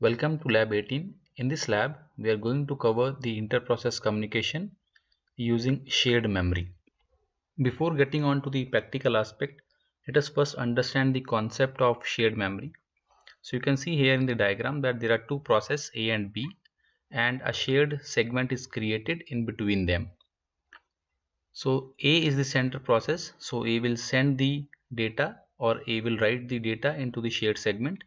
Welcome to Lab 18. In this lab, we are going to cover the inter-process communication using shared memory. Before getting on to the practical aspect, let us first understand the concept of shared memory. So you can see here in the diagram that there are two processes A and B, and a shared segment is created in between them. So A is the sender process, so A will send the data or A will write the data into the shared segment,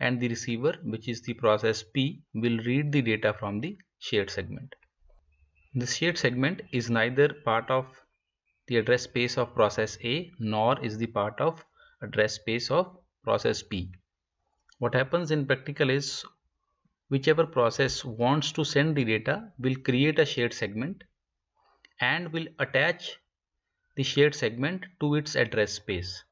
and the receiver, which is the process P, will read the data from the shared segment. The shared segment is neither part of the address space of process A nor is the part of address space of process P. What happens in practical is whichever process wants to send the data will create a shared segment and will attach the shared segment to its address space.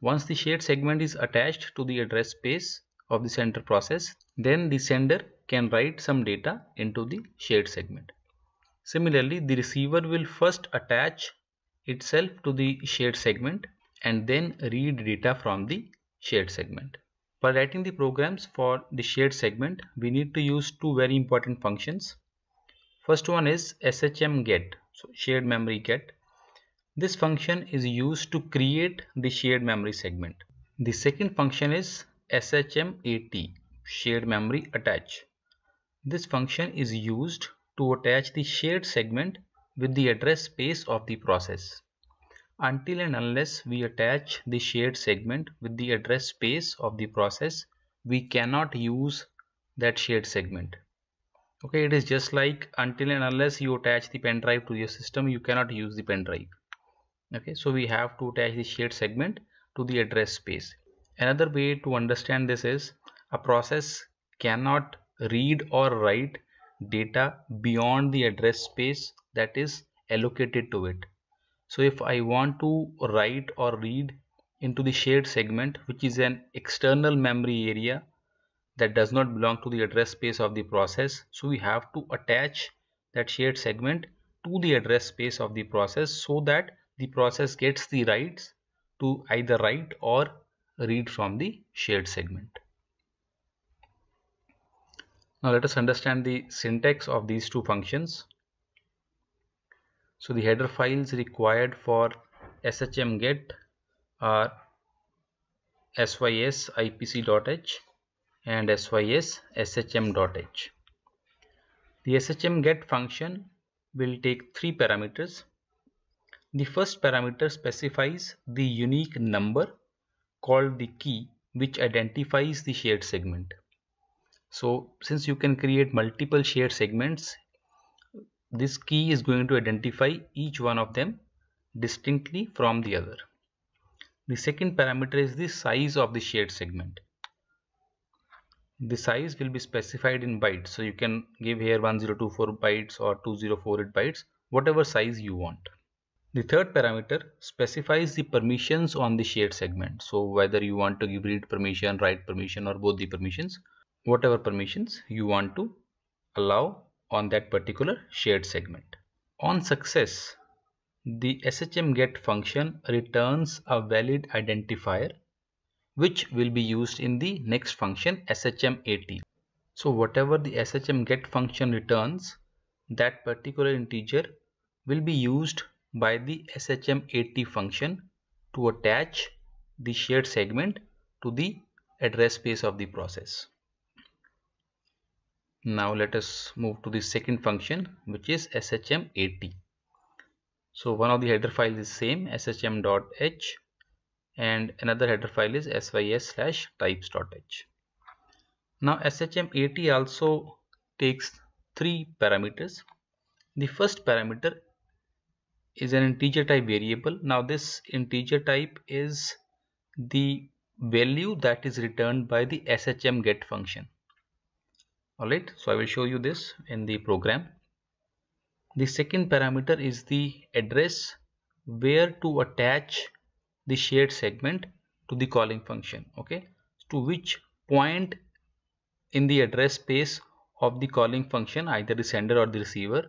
Once the shared segment is attached to the address space of the sender process, then the sender can write some data into the shared segment. Similarly, the receiver will first attach itself to the shared segment and then read data from the shared segment. For writing the programs for the shared segment, we need to use two very important functions. First one is shm get, so shared memory get. This function is used to create the shared memory segment. The second function is shmat, shared memory attach. This function is used to attach the shared segment with the address space of the process. Until and unless we attach the shared segment with the address space of the process, we cannot use that shared segment. Okay, it is just like until and unless you attach the pen drive to your system, you cannot use the pen drive. Okay, so we have to attach the shared segment to the address space. Another way to understand this is a process cannot read or write data beyond the address space that is allocated to it. So if I want to write or read into the shared segment, which is an external memory area that does not belong to the address space of the process, so we have to attach that shared segment to the address space of the process so that the process gets the rights to either write or read from the shared segment. Now let us understand the syntax of these two functions. So the header files required for shmget are sys/ipc.h and sys/shm.h. The shmget function will take three parameters. The first parameter specifies the unique number called the key which identifies the shared segment. So since you can create multiple shared segments, this key is going to identify each one of them distinctly from the other. The second parameter is the size of the shared segment. The size will be specified in bytes, so you can give here 1024 bytes or 2048 bytes, whatever size you want. The third parameter specifies the permissions on the shared segment. So whether you want to give read permission, write permission, or both the permissions, whatever permissions you want to allow on that particular shared segment. On success, the shmget function returns a valid identifier which will be used in the next function shmat. So whatever the shmget function returns, that particular integer will be used by the shmat function to attach the shared segment to the address space of the process. Now let us move to the second function, which is shmat. So one of the header files is same, shm.h, and another header file is sys/types.h. Now shmat also takes three parameters. The first parameter is an integer type variable. Now this integer type is the value that is returned by the shmget function. Alright, so I will show you this in the program. The second parameter is the address where to attach the shared segment to the calling function. Okay, to which point in the address space of the calling function, either the sender or the receiver,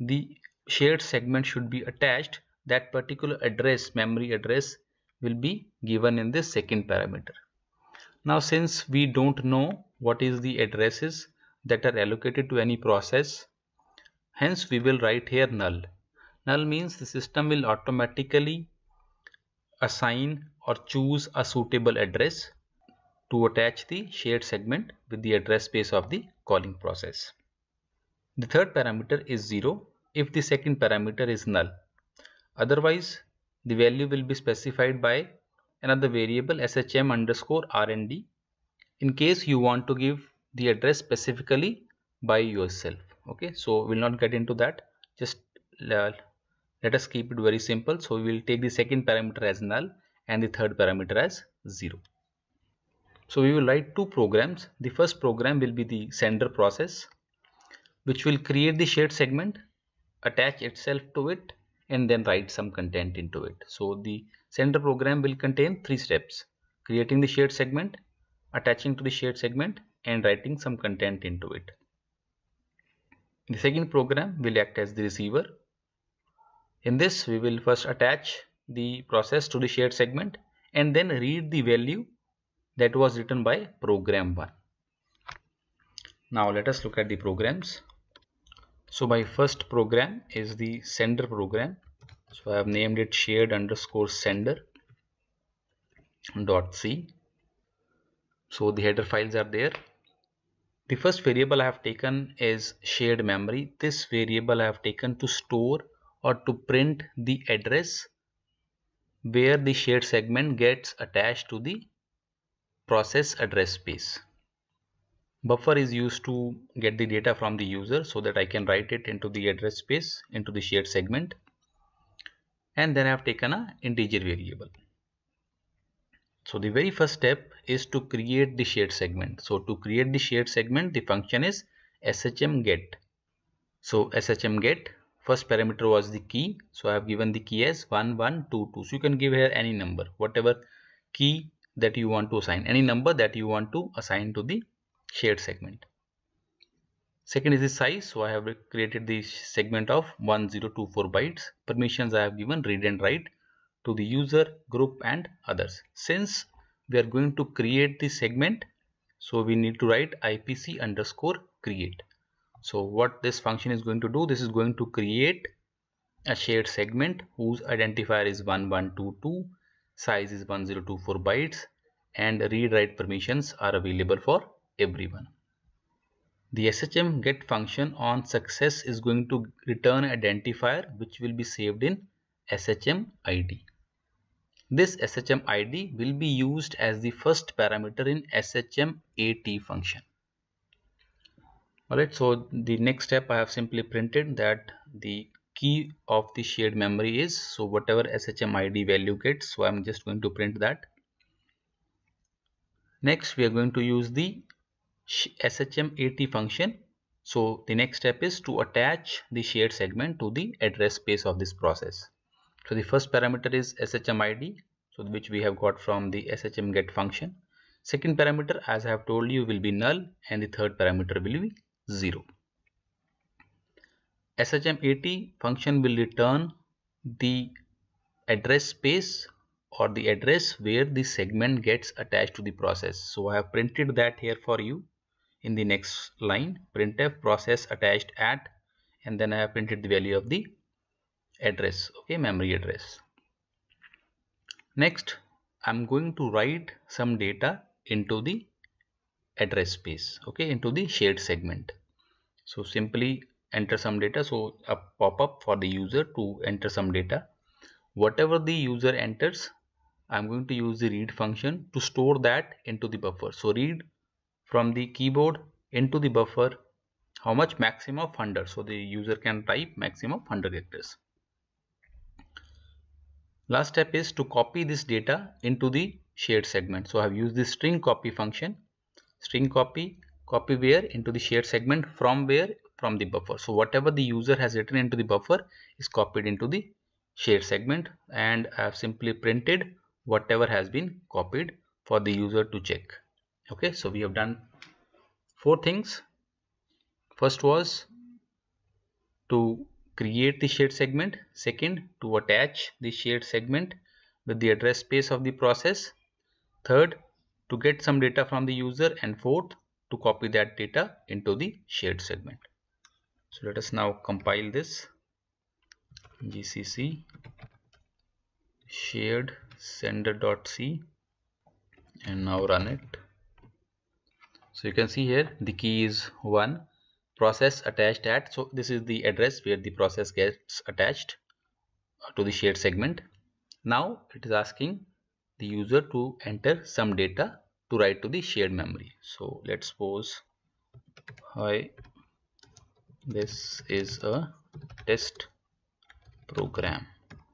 the shared segment should be attached. That particular address, memory address, will be given in this second parameter. Now since we don't know what is the addresses that are allocated to any process. Hence we will write here null. Null means the system will automatically assign or choose a suitable address to attach the shared segment with the address space of the calling process. The third parameter is 0 if the second parameter is null. Otherwise, the value will be specified by another variable shm_rnd in case you want to give the address specifically by yourself. Okay, so we will not get into that. Just let us keep it very simple. So we will take the second parameter as null and the third parameter as 0. So we will write two programs. The first program will be the sender process, which will create the shared segment, attach itself to it, and then write some content into it. So the sender program will contain three steps: creating the shared segment, attaching to the shared segment, and writing some content into it. The second program will act as the receiver. In this, we will first attach the process to the shared segment and then read the value that was written by program 1. Now let us look at the programs. So my first program is the sender program. So I have named it shared_sender.c. So the header files are there. The first variable I have taken is shared memory. This variable I have taken to store or to print the address where the shared segment gets attached to the process address space. Buffer is used to get the data from the user so that I can write it into the address space, into the shared segment. And then I have taken an integer variable. So the very first step is to create the shared segment. So to create the shared segment, the function is shm_get. So shm_get, first parameter was the key. So I have given the key as 1122. So you can give here any number, whatever key that you want to assign, any number that you want to assign to the shared segment. Second is the size. So I have created the segment of 1024 bytes. Permissions I have given read and write to the user, group, and others. Since we are going to create the segment, so we need to write IPC_create. So what this function is going to do, this is going to create a shared segment whose identifier is 1122. Size is 1024 bytes and read-write permissions are available for everyone. The shm_get function on success is going to return identifier which will be saved in shm_id. This shm_id will be used as the first parameter in shm_at function. Alright, so the next step I have simply printed that the key of the shared memory is, so whatever shm_id value gets, so I'm just going to print that. Next we are going to use the shm_at function. So the next step is to attach the shared segment to the address space of this process. So the first parameter is shm_id, so which we have got from the shm_get function. Second parameter, as I have told you, will be null and the third parameter will be 0. shm_at function will return the address space or the address where the segment gets attached to the process. So I have printed that here for you in the next line, printf process attached at, and then I have printed the value of the address, okay, memory address. Next I am going to write some data into the address space, okay, into the shared segment. So simply enter some data. So a pop-up for the user to enter some data. Whatever the user enters, I'm going to use the read function to store that into the buffer. So read from the keyboard into the buffer. How much? Maximum of 100. So the user can type maximum of 100 characters. Last step is to copy this data into the shared segment. So I've used the string copy function. String copy, copy where? Into the shared segment. From where? From the buffer. So whatever the user has written into the buffer is copied into the shared segment, and I have simply printed whatever has been copied for the user to check. Okay, so we have done four things. First was to create the shared segment. Second, to attach the shared segment with the address space of the process. Third, to get some data from the user. And fourth, to copy that data into the shared segment. So let us now compile this. Gcc shared sender.c and now run it. So you can see here the key is 1, process attached at, so this is the address where the process gets attached to the shared segment. Now it is asking the user to enter some data to write to the shared memory. So let's suppose, hi, this is a test program.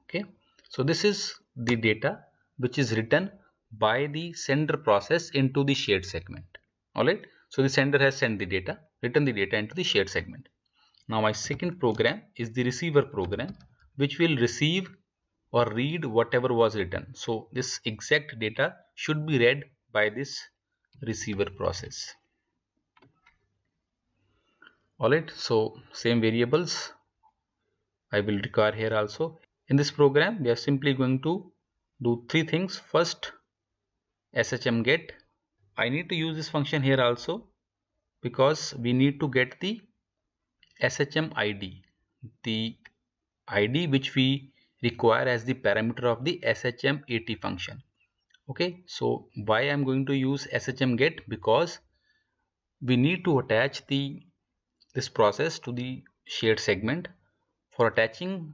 Okay, so this is the data which is written by the sender process into the shared segment. Alright, so the sender has sent the data, written the data into the shared segment. Now my second program is the receiver program, which will receive or read whatever was written. So this exact data should be read by this receiver process. Alright, so same variables I will require here also. In this program, we are simply going to do 3 things. First, sys/shm.h. I need to use this function here also because we need to get the shm ID, the ID which we require as the parameter of the shmat function. Okay, so why I am going to use shm.h? Because we need to attach this process to the shared segment. For attaching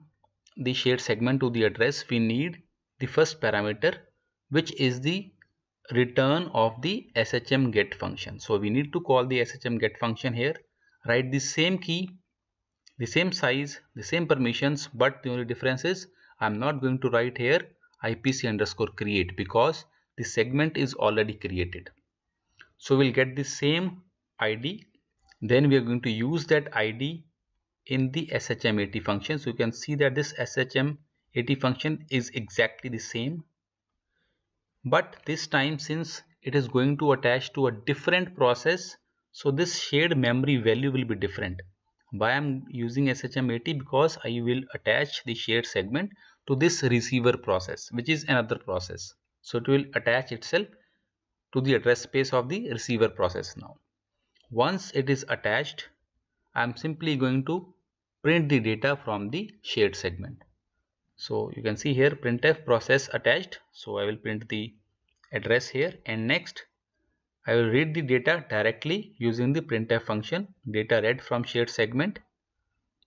the shared segment to the address, we need the first parameter, which is the return of the shm.get function. So we need to call the shm.get function here, write the same key, the same size, the same permissions, but the only difference is I am not going to write here IPC_create because the segment is already created. So we'll get the same ID, then we are going to use that ID in the shmat function. So you can see that this shmat function is exactly the same. But this time, since it is going to attach to a different process, so this shared memory value will be different. Why I am using shmat? Because I will attach the shared segment to this receiver process, which is another process. So it will attach itself to the address space of the receiver process now. Once it is attached, I am simply going to print the data from the shared segment. So you can see here printf process attached. So I will print the address here, and next I will read the data directly using the printf function. Data read from shared segment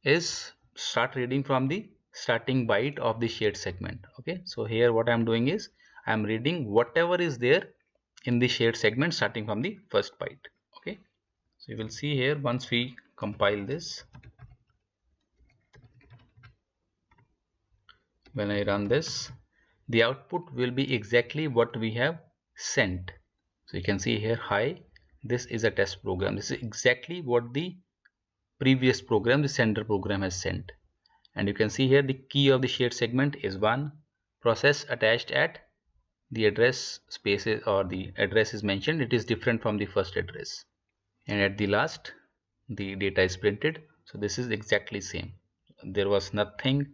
is start reading from the starting byte of the shared segment. Okay, so here what I am doing is I am reading whatever is there in the shared segment starting from the first byte. Okay, so you will see here once we compile this. When I run this, the output will be exactly what we have sent. So you can see here, hi, this is a test program. This is exactly what the previous program, the sender program, has sent. And you can see here the key of the shared segment is 1. Process attached at, the address spaces or the address is mentioned. It is different from the first address. And at the last, the data is printed. So this is exactly same. There was nothing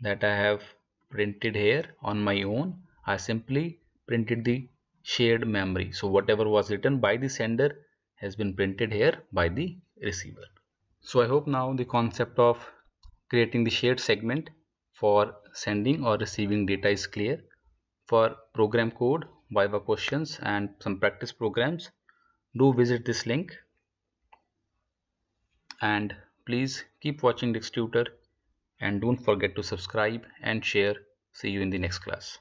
that I have printed here on my own. I simply printed the shared memory. So whatever was written by the sender has been printed here by the receiver. So I hope now the concept of creating the shared segment for sending or receiving data is clear. For program code, Viva questions and some practice programs, do visit this link. And please keep watching DexTutor. And don't forget to subscribe and share. See you in the next class.